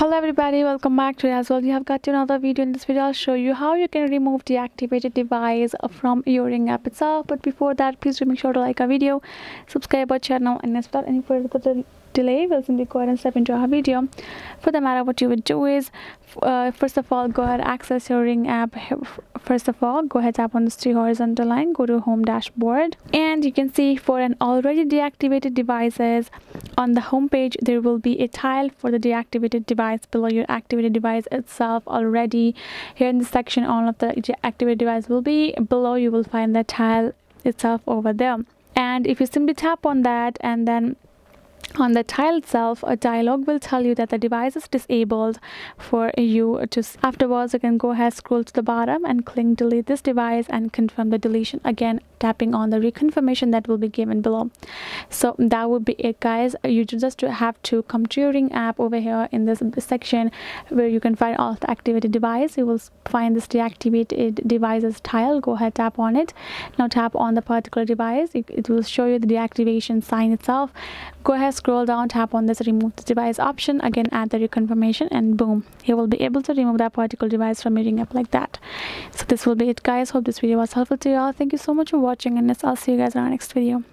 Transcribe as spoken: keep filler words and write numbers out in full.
Hello everybody, welcome back to as well. You have got another video. In this video I'll show you how you can remove deactivated device from your Ring app itself. But before that, please do make sure to like our video, subscribe our channel, and without any further delay we'll simply go ahead and step into our video. For the matter, what you would do is uh, first of all go ahead, access your Ring app. First of all, go ahead, tap on this three horizontal line, go to home dashboard, and you can see for an already deactivated devices on the home page there will be a tile for the deactivated device below your activated device itself. Already here in this section, all of the activated device will be below. You will find the tile itself over there, and if you simply tap on that, and then on the tile itself a dialog will tell you that the device is disabled for you to see. Afterwards you can go ahead, scroll to the bottom and click delete this device and confirm the deletion, again tapping on the reconfirmation that will be given below. So that would be it guys. You just have to come to your Ring app over here in this section where you can find all the activated device. You will find this deactivated devices tile. Go ahead, tap on it. Now tap on the particular device. It will show you the deactivation sign itself. Go ahead, scroll down, tap on this remove the device option, again add the reconfirmation, and boom, you will be able to remove that particular device from your Ring app like that. So this will be it guys. Hope this video was helpful to you all. Thank you so much for watching, and I'll see you guys in our next video.